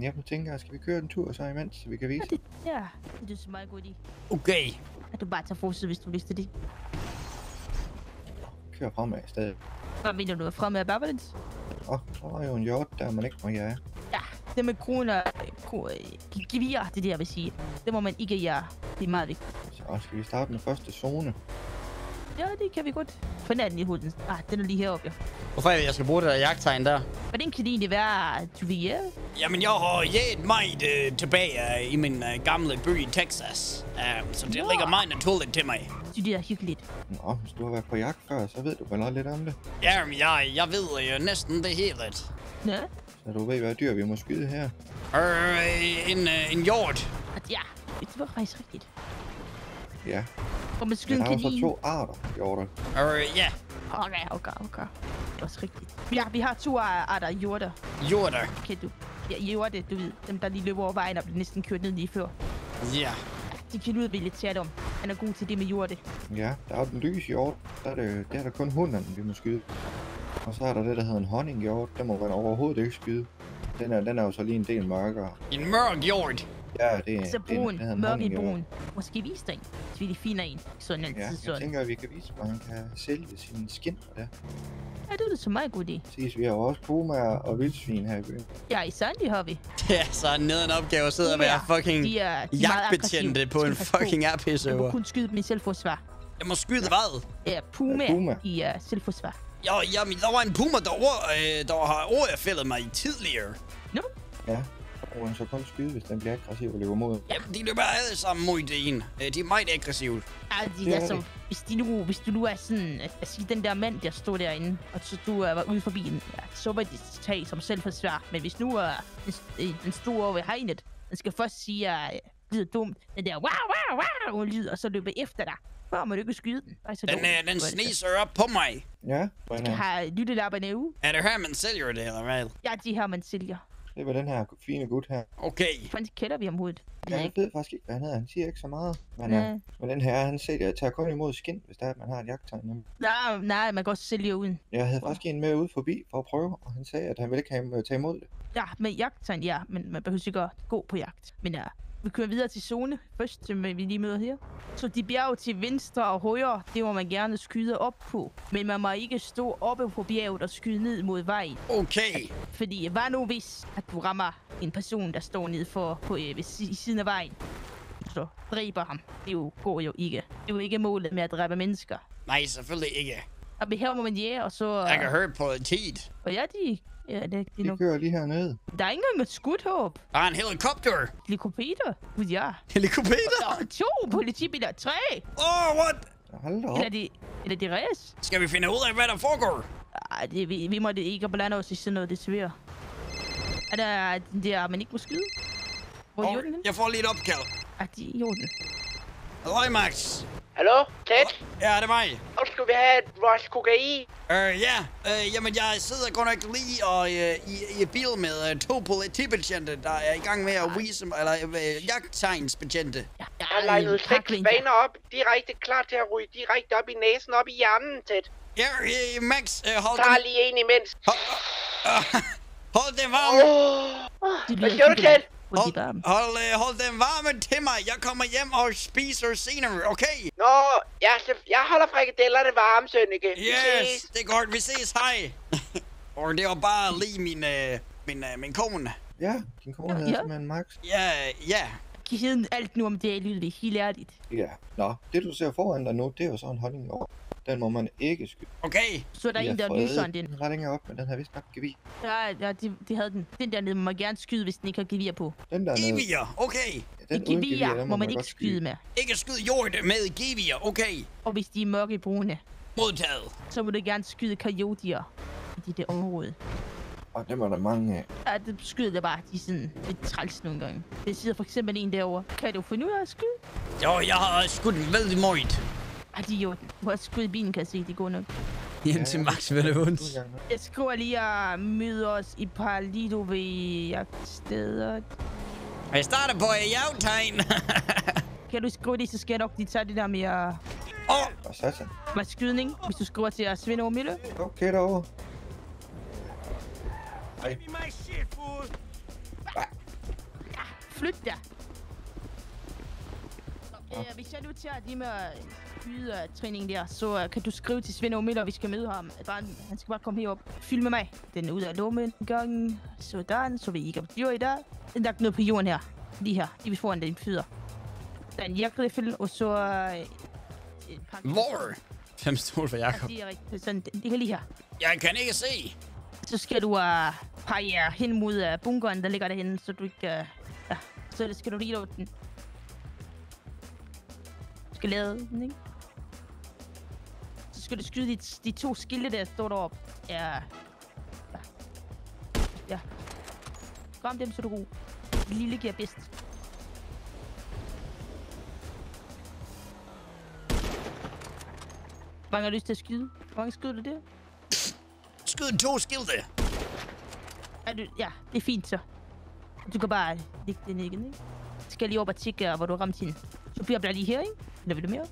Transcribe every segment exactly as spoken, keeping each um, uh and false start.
Jeg tænker, skal vi køre en tur så imens, så vi kan vise? Ja, det, ja. det synes jeg er meget god idé. Okay. At du bare tager forsøg, hvis du lyster det. Kører fremad stadig. Hvad mener du? Fremad af bagvælds? Åh, der er jo en hjort, der man ikke må gøre. Ja, det med kroner, gevier, det der vil sige. Det må man ikke gøre. Det er meget vigtigt. Så skal vi starte med første zone. Ja, det kan vi godt. Hvordan er den i huden? Ah, den er lige heroppe, jo. Hvorfor jeg skal bruge det der jagttegn der? Hvordan kan det egentlig være, du vil jage? Jamen, jeg har jaget meget øh, tilbage øh, i min øh, gamle by i Texas. Um, så det Nå. ligger meget naturligt til mig. Så det er hyggeligt. Nå, hvis du har været på jagt før, så ved du vel lidt om det. Jamen, jeg, jeg ved jo næsten det hele. Nå? Så du ved, hvad dyr vi må skyde her? Øh, en, øh, en hjort. Ja, det var faktisk rigtigt. Ja. Og man skyder kanin. Der er to arter, hjorter. Øh, ja. Okay, okay, okay. Det er også rigtigt. Ja, vi har to arter, hjorter. Hjorter? Okay, du. Ja, hjorter, du ved. Dem, der lige løber over vejen og bliver næsten kørt ned lige før. Ja. Yeah. De kan lyde lidt tæt om. Han er god til det med hjorter. Ja, der er jo den lys hjort. Der er, det, der er der kun hunderne, vi må skyde. Og så er der det, der hedder en honninghjort. Den må man overhovedet ikke skyde. Den er, den er jo så lige en del mørkere. En mørk hjort? Ja, det er altså brun, mørk i brun. Måske vise dig en, så vi finder en. Sådan altid ja, sådan. Jeg tænker, at vi kan vise, at man kan sælge sine skin fra der. Ja, det er det så meget god idé. Ses, vi har også pumaer og vildsvin her i byen. Ja, i Sandy har vi. Det er så ned en opgave at sidde og være fucking jagtbetjente på en fucking R P-server. Jeg må kun skyde dem i selvforsvar. Jeg må skyde hvad? Ja, pumaer i uh, selvforsvar. Jo, jamen, der var en puma, der, øh, der har overfældet mig tidligere. Nå? No? Ja. Og så kun skyde, hvis den bliver aggressiv og løber mod. Jamen, de løber alle sammen mod en. De er meget aggressive. Ja, de er så... Hvis, de nu, hvis du nu er sådan... Altså, den der mand, der stod derinde, og så du uh, var ude for bilen, ja, så var det tag som selvforsvar. Men hvis nu uh, den, den stod over ved hegnet, den skal først sige, at uh, det er dumt. Den der wow, wow, wow, lyd, og så løber efter dig. Hvor må du ikke skyde den? Ej, så den, uh, den sniser op på mig. Ja, hvordan er det? Har lyttelapperne ude. Er det her, man sælger det, eller hvad? Ja, de her, man sælger. Det var den her fine gut her. Okay. Hvordan kender vi ham hovedet? Ja, jeg ved faktisk ikke, hvad han hedder. Han siger ikke så meget. Men, øh, men den her, han sælger, tager kun imod skin, hvis der er, at man har et jagttegn. Nej, nej, man kan også sælge uden. Jeg havde faktisk en med ude forbi for at prøve, og han sagde, at han ville ikke tage imod det. Ja, med jagttegn, ja. Men man behøver ikke at gå på jagt. Men ja, vi kører videre til zone først, som vi lige møder her. Så de bjerg til venstre og højre, det må man gerne skyde op på. Men man må ikke stå oppe på bjerget og skyde ned mod vejen. Okay. Fordi hvad nu hvis, at du rammer en person, der står nede for, på, øh, ved siden af vejen? Så dræber ham. Det jo, går jo ikke. Det er jo ikke målet med at dræbe mennesker. Nej, selvfølgelig ikke. Og her må man jæge, og så... Jeg kan høre politiet. Og ja, de... Ja, det, det de nok... kører lige hernede. Der er ikke engang et skudhåb. Der er en helikopter. Helikopter? Gud ja. Helikopter? Der er to politibiler. Tre. Åh, oh, what? Hold da op. Eller de, eller de ræs. Skal vi finde ud af, hvad der foregår? Ej, det, vi, vi måtte ikke blande os i sådan noget, desværre. Er der... Det er, man ikke må skyde. Hvor er oh, jorden? Jeg får lige et opkald. Ej, det er jorden. Halløj, Max. Hallo? Ted? Ja, det er mig. Og skal vi have et rush kokain? Øh, ja. Øh, jamen, jeg sidder godt nok lige og, øh, i, i bil med øh, to politibetjente, der er i gang med at vise mig, eller øh, jagttegnsbetjente. Jeg har legnet seks vaner op, direkte klar til at ryge direkte op i næsen, op i hjernen, Ted. Ja, øh, Max, øh, hold den... Tag lige en imens. Hold, øh, hold den varm. Oh. Oh. Hvad siger du, Ted? Hold, hold, hold den varme til mig. Jeg kommer hjem og spiser senere, okay? Nå, jeg, jeg holder frikadellerne varme, Sønneke. Yes, det er godt. Vi ses. Hej. Og det var bare lige min, øh, min, øh, min kone. Ja, din kone hedder ja. simpelthen Max. Ja, ja. Jeg kan alt nu om det her lille, det er helt ærligt. Ja, nå. Det du ser foran dig nu, det er jo så en holdning i år. Den må man ikke skyde. Okay. Så er der en, der lyser den. Den har længere op, men den har vist nok gevir. Ja, ja, de, de havde den. Den dernede må man gerne skyde, hvis den ikke har gevir på. Den dernede. Gevir, okay. Ja, den gevir, gevir må, må man, man ikke skyde, skyde med. Ikke skyde jord med gevir, okay. Og hvis de er mørkebrune. Modtaget. Så må du gerne skyde coyoter i det, det område. Og dem er der mange af. Ja, det skyder det bare. De er sådan lidt træls nogle gange. Det sidder for eksempel en derovre. Kan du finde ud af at skyde? Jo, jeg har skudt vældig meget. Ej, de jo, du har skudt bilen, kan jeg se. Det er godt nok. Hjem til Max, hvad det ondt. Jeg skriver lige at møde os i Paralido ved jagtsteder. Jeg starter på et jagttegn. Kan du skrive det, så skal jeg nok lige tage det der med at... Åh! Hvad skydning, hvis du skriver til at svinde over middel. Okay, derovre. Ej. Flyt dig. Okay, ja. Hvis jeg nu tager de med ydertræning der, så uh, kan du skrive til Svend Omel, og vi skal møde ham. Bare, han skal bare komme herop. Fyld med mig. Den er ud af lommen en gang. Sådan, så vi ikke bliver i dag. Den er noget på jorden her. Lige her. De vil foran den fyder. Der er en jagtriffel, og så... Uh, Hvor? Fem stol for Jakob. Sådan, det kan lige her. Jeg kan ikke se. Så skal du uh, pege hen mod uh, bunkeren, der ligger derhenne, så du ikke... Uh, ja. Så skal du lige lave den. Du skal lave den, ikke? Så skal du skyde de, de to skilte, der står deroppe. Ja. Ja. Ja. Kom dem, så du er god. Lille giver bedst. Hvor mange har lyst til at skyde? Hvor mange skyder du der? Skyd to skilte! Er du, ja, det er fint så. Du kan bare ligge den igen, ikke? Så skal jeg lige op og tjekke, hvor du har ramt hende. Så bliver jeg lige her, ikke? Eller vil du mere?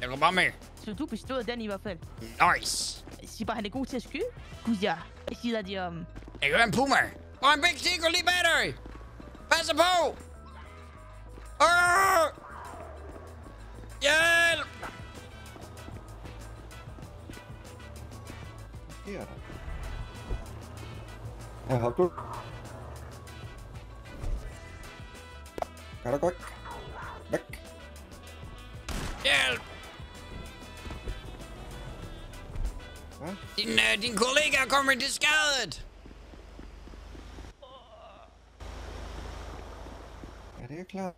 Jeg går bare med. Så du bestod den i hvert fald. Nice! Jeg siger bare, han er god til at skyde. Gud ja. Jeg siger de om... Um... Jeg gør en puma! Og en big tico lige bag dig! Passer på! Åh! Hjælp! Her er der. Jeg har du. Kan du godt? Væk! Hjælp! Hvad? Din, øh, din kollega kommer til skadet! Ja, det er klart.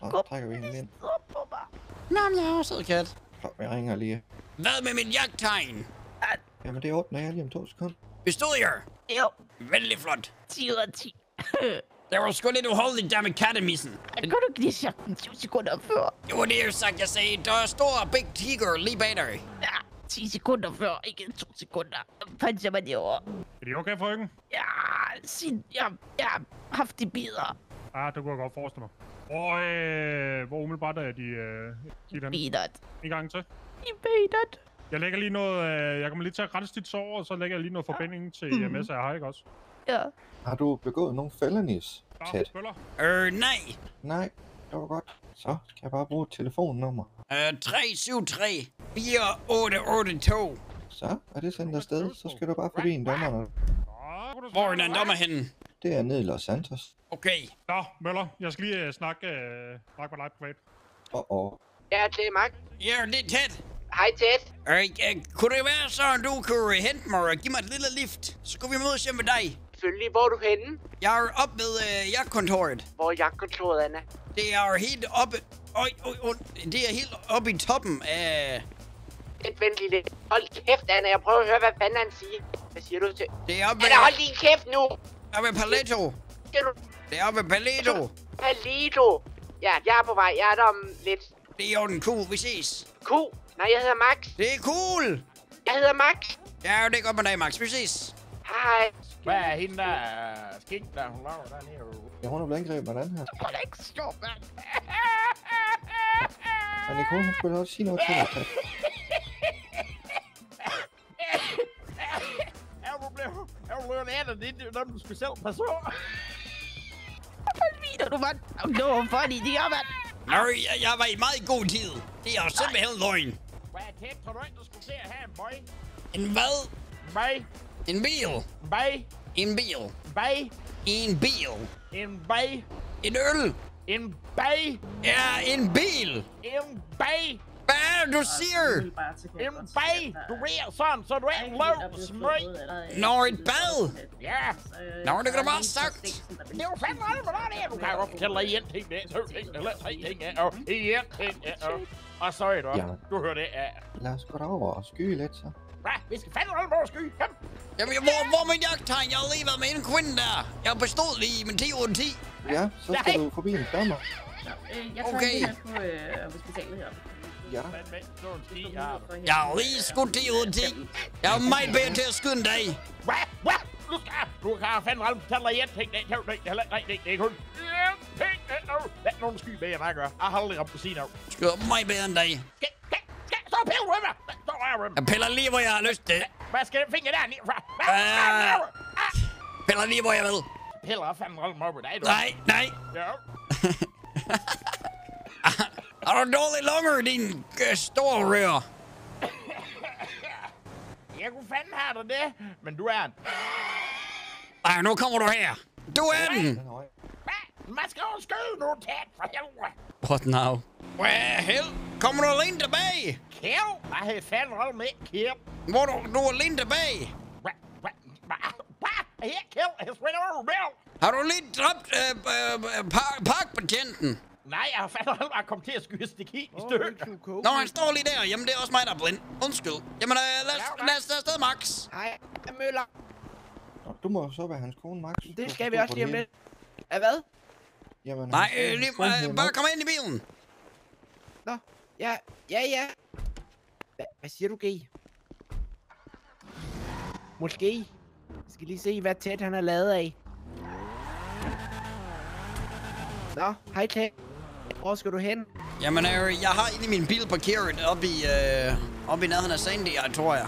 Og så trækker vi hende ind. Nå, men jeg har også et kat. Kom, jeg ringer lige. Hvad med min jagttegn? At... Jamen det åbner jeg lige om to sekunder. Bestod jeg? Jo. Vældig flot. ti ud af ti. Det var sgu lidt uholdigt der med kattemissen. Jeg kunne ikke lige sagt den tyve sekunder før. Det var det, jeg sagde. Jeg sagde, der er stor big tiger lige bag dig. Ja, ti sekunder før, ikke to sekunder. Fandt jeg mig det over. Er det okay, frøken? Ja, sin, jeg, jeg har haft de bider. Ah, det kunne jeg godt forestille mig. Hvor, øh, hvor umiddelbart er de... Øh, Invaded. En gang til. Invaded. Jeg lægger lige noget... Øh, jeg kommer lige til at rense dit sår, og så lægger jeg lige noget forbinding til mm-hmm. M S A, har ikke også? Ja. Har du begået nogle felonies, Ted? Øh, nej. Nej, det var godt. Så skal jeg bare bruge et telefonnummer. Øh, tre syv tre fire otte otte to. Så er det sendt afsted, så skal du bare forbi en dommer. Hvor er den dommer henne? Det er nede i Los Santos. Okay. Nå, Møller, jeg skal lige uh, snakke, uh, snakke med dig privat. Åh-åh. Ja, det er Mark. Ja, det er Ted. Hej, Ted. Øh, uh, kunne det være så, at du kunne hente mig og give mig et lille lift? Så kunne vi mødes hjemme med dig. Selvfølgelig. Hvor er du henne? Jeg er oppe ved øh, jagtkontoret. Hvor er jagtkontoret, Anna? Det er helt oppe... Øj, øj, øj, det er helt oppe i toppen af... Lidt venlig lidt. Hold kæft, Anna. Jeg prøver at høre, hvad fanden han siger. Hvad siger du til? Det er oppe... Anna, hold din kæft nu! Oppe ved Paletto. Skal du... Det er oppe ved Paletto. Paletto. Ja, jeg er på vej. Jeg er der om lidt. Det er jo den cool. Vi ses. Cool? Nej, jeg hedder Max. Det er cool. Jeg hedder Max. Ja, det er godt med dig, Max. Vi ses. Hej. Hvad er hende der skink, der hun laver dernede? Ja, hun er blevet angrebet med den her. Du kan ikke stå, mand. Og Nicole, hun skulle også sige noget til dig. Er du blevet ændret, inden det er en speciel person? Hvad mener du, mand? Det var funny, det er, mand. Nej, jeg var i meget god tid. Det er jo simpelthen løgn. Hvad er det? Tror du ikke, du skulle se at have en bøj? En hvad? Bøj. En bil. Bag. En bil. Bag. En bil. En bag. En øl. En bag. Ja, en bil. En bag. Hvad er det, du siger? En bag. Du er sådan, så du er en løb smøg. Når et bad. Ja. Når det kan du bare sagt. Det er jo fandme aldrig, hvordan det er. Du kan jo fortælle dig en ting, det er to ting, eller tre ting, og en ting, og så er det. Du hører det af. Lad os gå derover og skyde lidt, så. Hva? Vi skal fandme holde vores sky. Kom! Jamen, hvor, hvor er min jagttegn? Jeg har lige været med en kvinde der. Jeg bestod lige med ti ud af ti. Ja, så skal du forbi en dommer. Ja, øh, jeg tager okay. Lige på øh, hospitalet her. Ja. Jeg har lige skudt ti ud af ti. Jeg er meget bedre til at skyde en dag. Hva? Hva? Du skal! Du kan fandme holde fortælle dig en ting. Det er ikke heller ikke. Det er kun en ting. Det er nogen sky bedre, end jeg gør. Jeg har aldrig ramt på sin af. Du skal meget bedre end dig. Så piller du mig! Så rører du mig! Jeg piller lige, hvor jeg har lyst til. Hvad skal den finger der? Hvad? Piller lige, hvor jeg vil. piller og fanden rolle mig op i dag, du. Nej, nej. Ja. Har du dårlig lunger, din øh, store rør? Jeg kunne fanden have dig det, men du er en. Ej, nu kommer du her. Du er den. Hvad? Man skal jo skyde nu, tæt for helvede. What now? Hvad hel? Kommer du alene tilbage? Kjell? Hvad hed fanden rolle med Kjell? Hvor du, du er alene tilbage? Hvad? Hvad? Hvad? Her, Kjell, jeg svinder over mig. Har du lige dræbt øh, øh, parkbetjenten? Nej, jeg har fandme aldrig kommet til at skyde Stikki i stykker. Nå, han står lige der. Jamen, det er også mig, der er blind. Undskyld. Jamen, øh, lad os tage afsted, Max. Nej, jeg møller. Nå, du må så være hans kone, Max. Det skal vi også lige om lidt. Af hvad? Jamen, nej, øh, lige, øh, bare kom ind i bilen. Nå, ja, ja, ja. Hva, hvad siger du, G? Måske. Jeg skal lige se, hvad tæt han er lavet af. Nå, hej Tæt. Hvor skal du hen? Jamen, øh, jeg har egentlig min bil parkeret oppe i, øh, oppe i nærheden af Sandy, jeg tror jeg.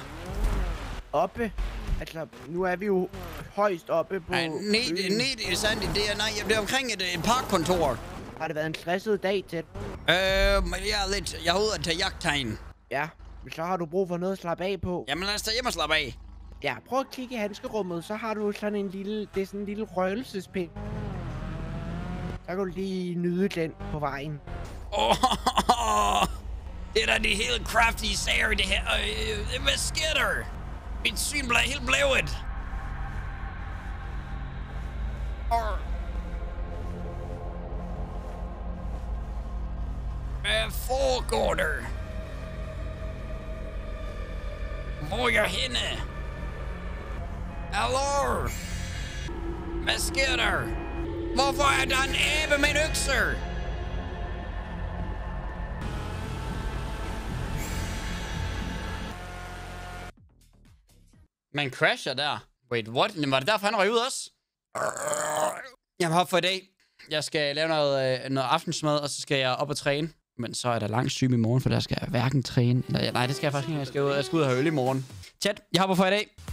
Oppe? Altså, nu er vi jo højst oppe på... Nej, ned i Sandy, det er, nej, det er omkring et, et parkkontor. Har det været en stresset dag, Tæt? Øh, men jeg er lidt... Jeg er ude at tage jagttegn. Ja, men så har du brug for noget at slappe af på. Jamen, lad os tage hjem og slappe af. Ja, prøv at kigge i handskerummet, så har du sådan en lille... Det er sådan en lille røgelsespind. Så kan du lige nyde den på vejen. Åh, oh, oh, oh. Det er da de helt kraftige sager i det her. Øh, hvad sker der? Mit syn bliver helt blævet. Oh. Hvad foregår der? Hvor er jeg henne? Hallo? Hvad sker der? Hvorfor er der en æbe med en økse? Man crasher der. Wait, what? Var det derfor, han røg ud også? Jeg har for i dag. Jeg skal lave noget, noget aftensmad, og så skal jeg op og træne. Men så er der langt syg i morgen, for der skal jeg hverken træne. Eller, nej, det skal jeg faktisk ikke. Jeg skal ud og have øl i morgen. Chat, jeg hopper for i dag.